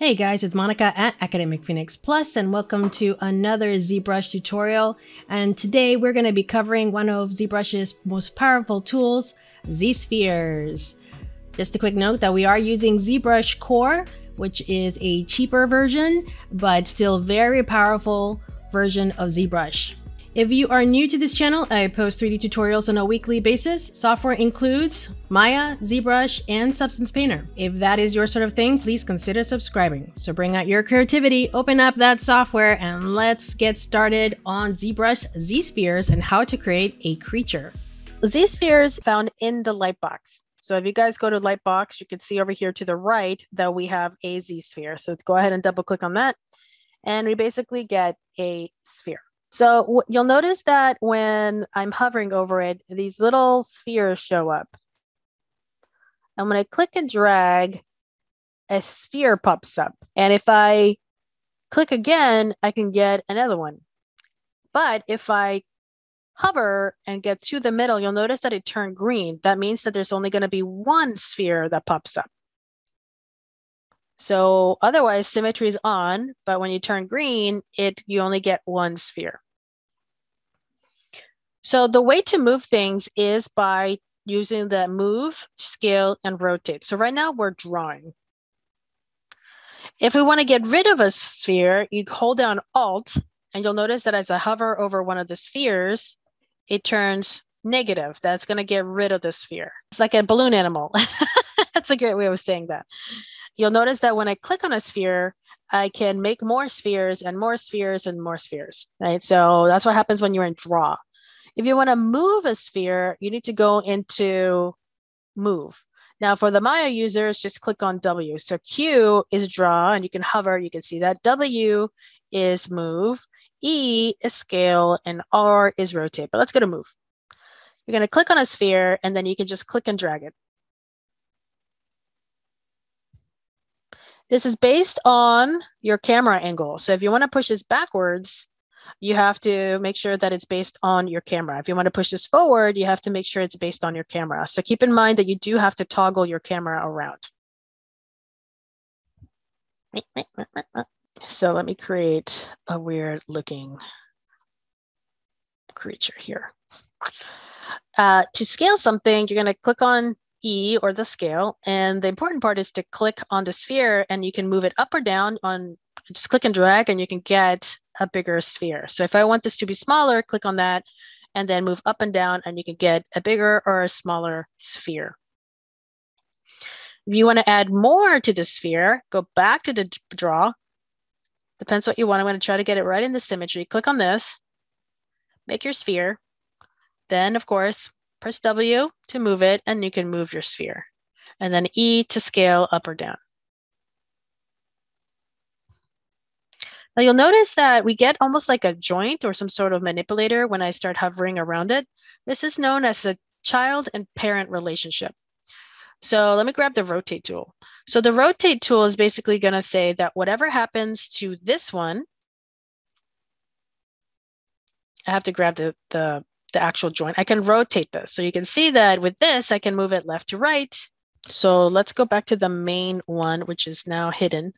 Hey guys, it's Monica at Academic Phoenix Plus, and welcome to another ZBrush tutorial. And today we're going to be covering one of ZBrush's most powerful tools, ZSpheres. Just a quick note that we are using ZBrush Core, which is a cheaper version, but still very powerful version of ZBrush. If you are new to this channel, I post 3D tutorials on a weekly basis. Software includes Maya, ZBrush, and Substance Painter. If that is your sort of thing, please consider subscribing. So bring out your creativity, open up that software, and let's get started on ZBrush ZSpheres and how to create a creature. ZSpheres found in the Lightbox. So if you guys go to Lightbox, you can see over here to the right that we have a ZSphere. So go ahead and double click on that, and we basically get a sphere. So you'll notice that when I'm hovering over it, these little spheres show up. And when I click and drag, a sphere pops up. And if I click again, I can get another one. But if I hover and get to the middle, you'll notice that it turned green. That means that there's only going to be one sphere that pops up. So otherwise, symmetry is on, but when you turn green, you only get one sphere. So the way to move things is by using the move, scale, and rotate. So right now we're drawing. If we want to get rid of a sphere, you hold down Alt, and you'll notice that as I hover over one of the spheres, it turns negative. That's going to get rid of the sphere. It's like a balloon animal. That's a great way of saying that. You'll notice that when I click on a sphere, I can make more spheres and more spheres and more spheres, right? So that's what happens when you're in Draw. If you want to move a sphere, you need to go into Move. Now for the Maya users, just click on W. So Q is Draw, and you can hover, you can see that. W is Move, E is Scale, and R is Rotate. But let's go to Move. You're going to click on a sphere, and then you can just click and drag it. This is based on your camera angle. So if you want to push this backwards, you have to make sure that it's based on your camera. If you want to push this forward, you have to make sure it's based on your camera. So keep in mind that you do have to toggle your camera around. So let me create a weird looking creature here. To scale something, you're going to click on E, or the scale, and the important part is to click on the sphere, and you can move it up or down on just click and drag, and you can get a bigger sphere. So if I want this to be smaller, click on that and then move up and down, and you can get a bigger or a smaller sphere. If you want to add more to the sphere, go back to the draw. Depends what you want. I'm going to try to get it right in the symmetry. Click on this, make your sphere, then of course press W to move it, and you can move your sphere. And then E to scale up or down. Now you'll notice that we get almost like a joint or some sort of manipulator when I start hovering around it. This is known as a child and parent relationship. So let me grab the rotate tool. So the rotate tool is basically going to say that whatever happens to this one, I have to grab the actual joint, I can rotate this. So you can see that with this, I can move it left to right. So let's go back to the main one, which is now hidden.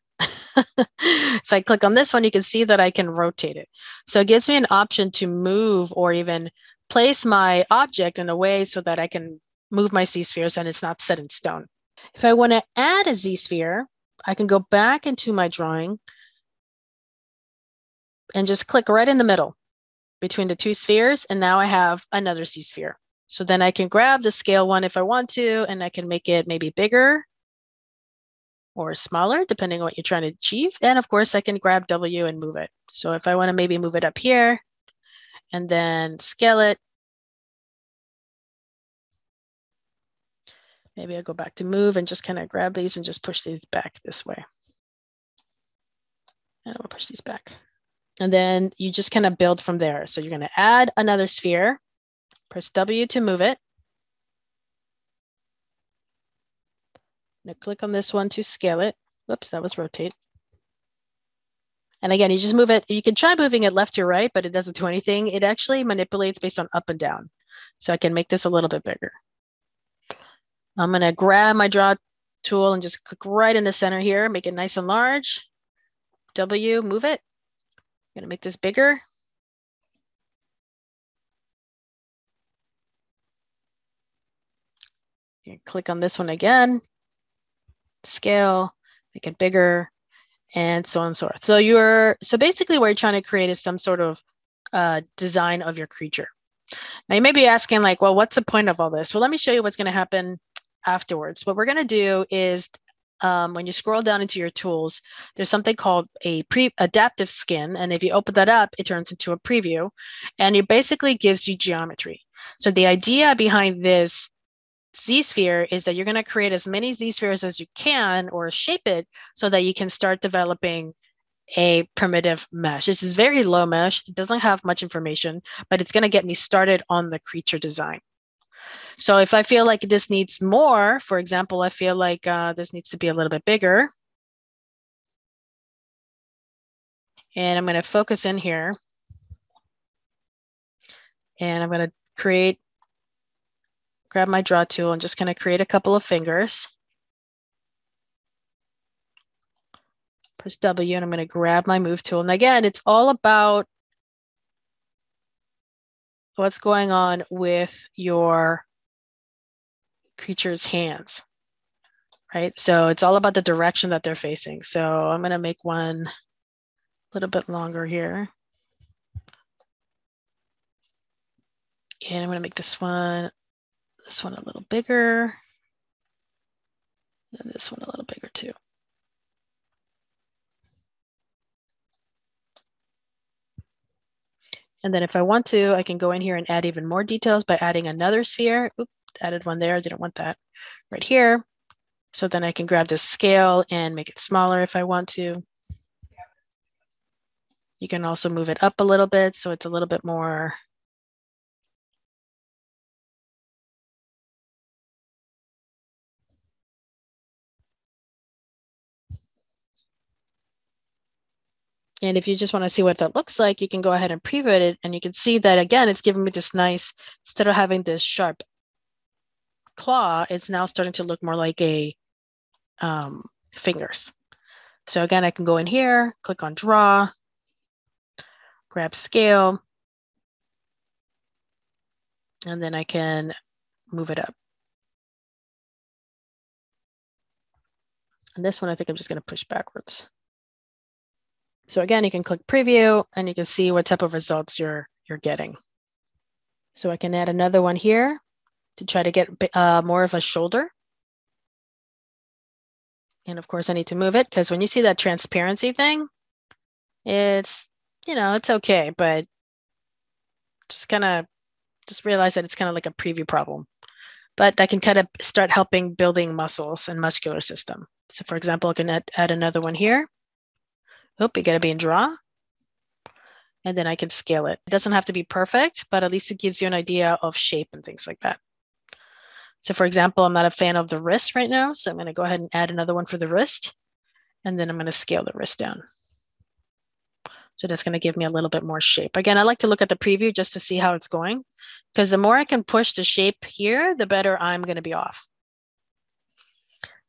If I click on this one, you can see that I can rotate it. So it gives me an option to move or even place my object in a way so that I can move my Z-spheres and it's not set in stone. If I want to add a Z-sphere, I can go back into my drawing and just click right in the middle between the two spheres, and now I have another Z-sphere. So then I can grab the scale one if I want to, and I can make it maybe bigger or smaller, depending on what you're trying to achieve. And of course, I can grab W and move it. So if I want to maybe move it up here and then scale it, maybe I'll go back to move and just kind of grab these and just push these back this way. I don't want to push these back. And then you just kind of build from there. So you're going to add another sphere, press W to move it. Now click on this one to scale it. Whoops, that was rotate. And again, you just move it. You can try moving it left to right, but it doesn't do anything. It actually manipulates based on up and down. So I can make this a little bit bigger. I'm going to grab my draw tool and just click right in the center here, make it nice and large. W, move it. I'm gonna make this bigger. Click on this one again, scale, make it bigger, and so on and so forth. So basically what you're trying to create is some sort of design of your creature. Now you may be asking like, well, what's the point of all this? Well, let me show you what's going to happen afterwards. What we're going to do is when you scroll down into your tools, there's something called a adaptive skin. And if you open that up, it turns into a preview and it basically gives you geometry. So the idea behind this ZSphere is that you're going to create as many ZSpheres as you can or shape it so that you can start developing a primitive mesh. This is very low mesh. It doesn't have much information, but it's going to get me started on the creature design. So if I feel like this needs more, for example, I feel like this needs to be a little bit bigger. And I'm going to focus in here. And I'm going to grab my draw tool and just kind of create a couple of fingers. Press W and I'm going to grab my move tool. And again, it's all about what's going on with your creature's hands, right? So it's all about the direction that they're facing. So I'm going to make one a little bit longer here. And I'm going to make this one a little bigger, and this one a little bigger too. And then if I want to, I can go in here and add even more details by adding another sphere. Oops, added one there, didn't want that right here. So then I can grab this scale and make it smaller if I want to. You can also move it up a little bit so it's a little bit more . And if you just want to see what that looks like, you can go ahead and preview it. And you can see that, again, it's giving me this nice, instead of having this sharp claw, it's now starting to look more like a fingers. So again, I can go in here, click on draw, grab scale, and then I can move it up. And this one, I think I'm just going to push backwards. So again, you can click preview and you can see what type of results you're getting. So I can add another one here to try to get more of a shoulder. And of course I need to move it because when you see that transparency thing, it's, you know, it's okay, but just kind of just realize that it's kind of like a preview problem. But that can kind of start helping building muscles and muscular system. So for example, I can add another one here. Oop, you gotta be in draw. And then I can scale it. It doesn't have to be perfect, but at least it gives you an idea of shape and things like that. So for example, I'm not a fan of the wrist right now. So I'm gonna go ahead and add another one for the wrist. And then I'm gonna scale the wrist down. So that's gonna give me a little bit more shape. Again, I like to look at the preview just to see how it's going, because the more I can push the shape here, the better I'm gonna be off.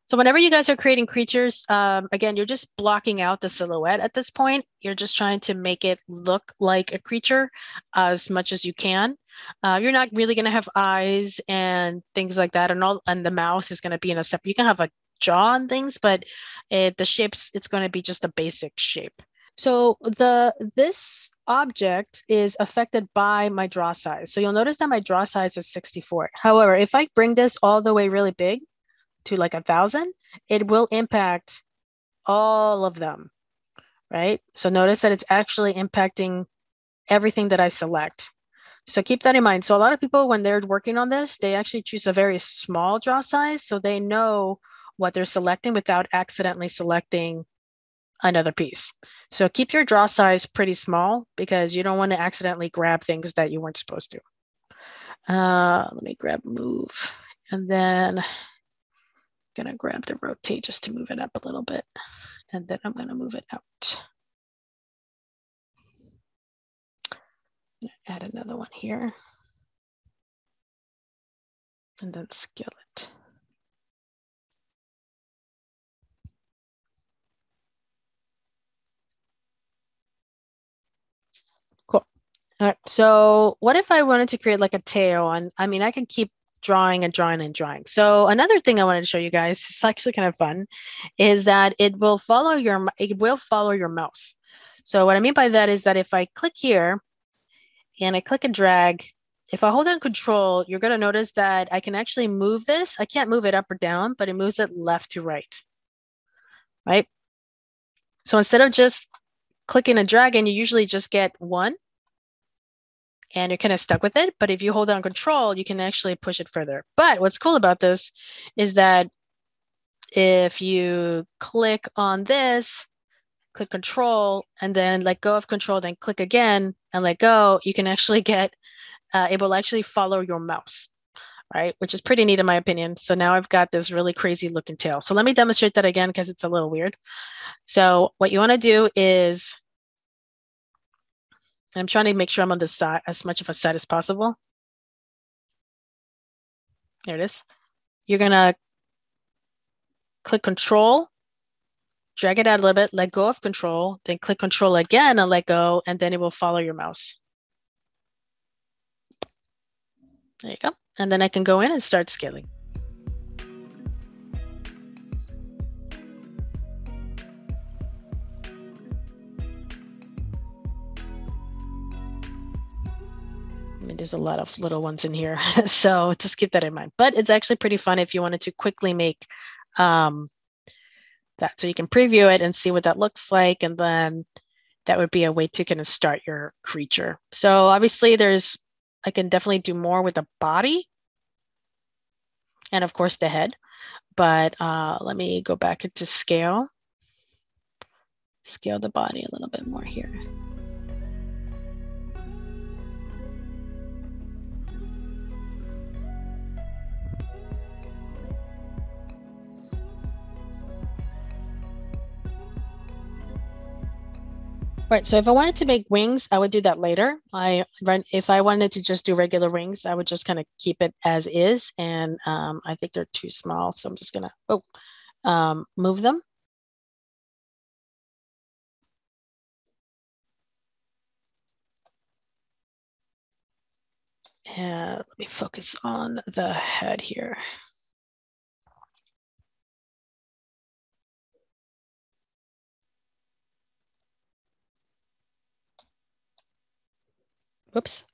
So whenever you guys are creating creatures, again, you're just blocking out the silhouette at this point. You're just trying to make it look like a creature as much as you can. You're not really going to have eyes and things like that. And the mouth is going to be in a separate, you can have a jaw and things, but the shapes, it's going to be just a basic shape. So this object is affected by my draw size. So you'll notice that my draw size is 64. However, if I bring this all the way really big, to like 1,000, it will impact all of them, right? So notice that it's actually impacting everything that I select. So keep that in mind. So a lot of people, when they're working on this, they actually choose a very small draw size so they know what they're selecting without accidentally selecting another piece. So keep your draw size pretty small because you don't want to accidentally grab things that you weren't supposed to. Let me grab move and then gonna grab the rotate just to move it up a little bit. And then I'm gonna move it out. Add another one here. And then scale it. All right, so what if I wanted to create like a tail? And I mean, I can keep drawing and drawing and drawing. So another thing I wanted to show you guys, it's actually kind of fun, is that it will follow your mouse. So what I mean by that is that if I click here and I click and drag, if I hold down control, you're going to notice that I can actually move this. I can't move it up or down, but it moves it left to right, right? So instead of just clicking and dragging, you usually just get one and you're kind of stuck with it. But if you hold down control, you can actually push it further. But what's cool about this is that if you click on this, click control and then let go of control, then click again and let go, you can actually get, it will actually follow your mouse, right? Which is pretty neat in my opinion. So now I've got this really crazy looking tail. So let me demonstrate that again, because it's a little weird. So what you want to do is, I'm trying to make sure I'm on the side, as much of a side as possible. There it is. You're going to click control, drag it out a little bit, let go of control, then click control again and let go, and then it will follow your mouse. There you go. And then I can go in and start scaling. I mean, there's a lot of little ones in here, so just keep that in mind. But it's actually pretty fun if you wanted to quickly make that. So you can preview it and see what that looks like. And then that would be a way to kind of start your creature. So obviously there's, I can definitely do more with the body and of course the head, but let me go back into scale, scale the body a little bit more here. Right, so if I wanted to make wings, I would do that later. If I wanted to just do regular wings, I would just kind of keep it as is. And I think they're too small, so I'm just gonna move them. And let me focus on the head here. Whoops.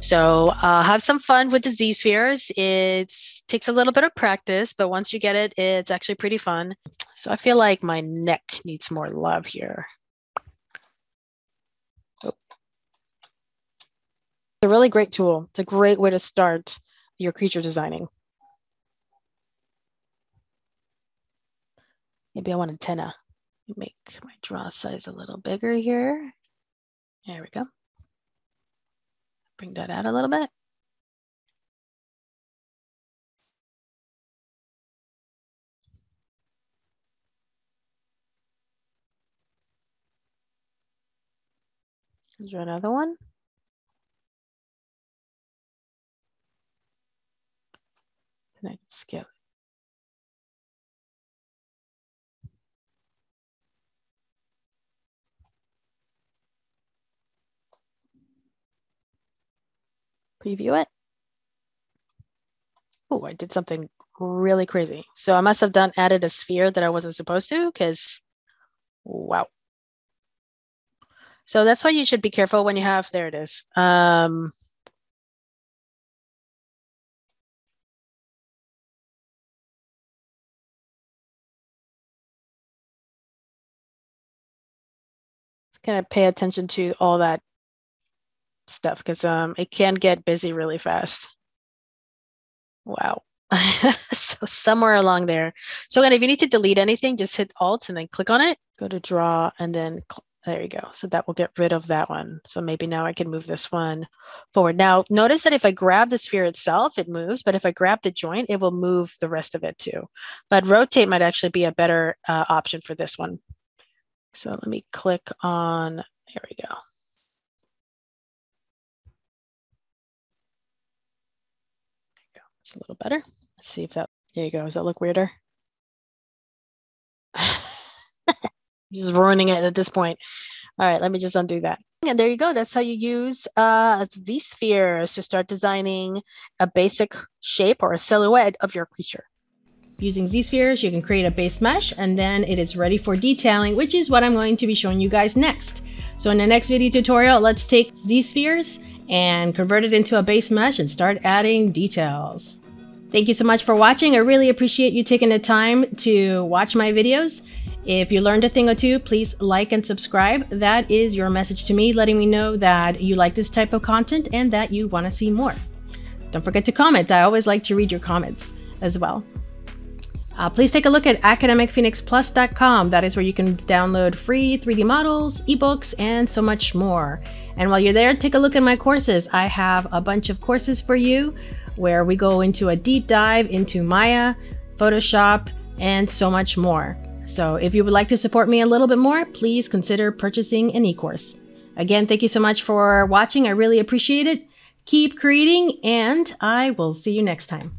So have some fun with the ZSpheres. It takes a little bit of practice, but once you get it, it's actually pretty fun. So I feel like my neck needs more love here. Oh. It's a really great tool. It's a great way to start your creature designing. Maybe I want antenna. Make my draw size a little bigger here. There we go. Bring that out a little bit. Is there another one? And I can skip. Preview it. Oh, I did something really crazy. So I must have added a sphere that I wasn't supposed to, because wow. So that's why you should be careful when you have, there it is. Just kind of pay attention to all that stuff, because it can get busy really fast. Wow. So somewhere along there. So again, if you need to delete anything, just hit Alt and then click on it. Go to Draw and then There you go. So that will get rid of that one. So maybe now I can move this one forward. Now, notice that if I grab the sphere itself, it moves. But if I grab the joint, it will move the rest of it too. But rotate might actually be a better option for this one. So let me click on, here we go. It's a little better. Let's see if that, there you go. Does that look weirder? Just ruining it at this point. All right, let me just undo that. And there you go. That's how you use ZSpheres to start designing a basic shape or a silhouette of your creature. Using ZSpheres, you can create a base mesh and then it is ready for detailing, which is what I'm going to be showing you guys next. So in the next video tutorial, let's take ZSpheres and convert it into a base mesh and start adding details. Thank you so much for watching. I really appreciate you taking the time to watch my videos. If you learned a thing or two, please like and subscribe. That is your message to me, letting me know that you like this type of content and that you want to see more. Don't forget to comment. I always like to read your comments as well. Please take a look at academicphoenixplus.com. That is where you can download free 3D models, ebooks, and so much more. And while you're there, take a look at my courses. I have a bunch of courses for you where we go into a deep dive into Maya, Photoshop, and so much more. So if you would like to support me a little bit more, please consider purchasing an e-course. Again, thank you so much for watching. I really appreciate it. Keep creating, and I will see you next time.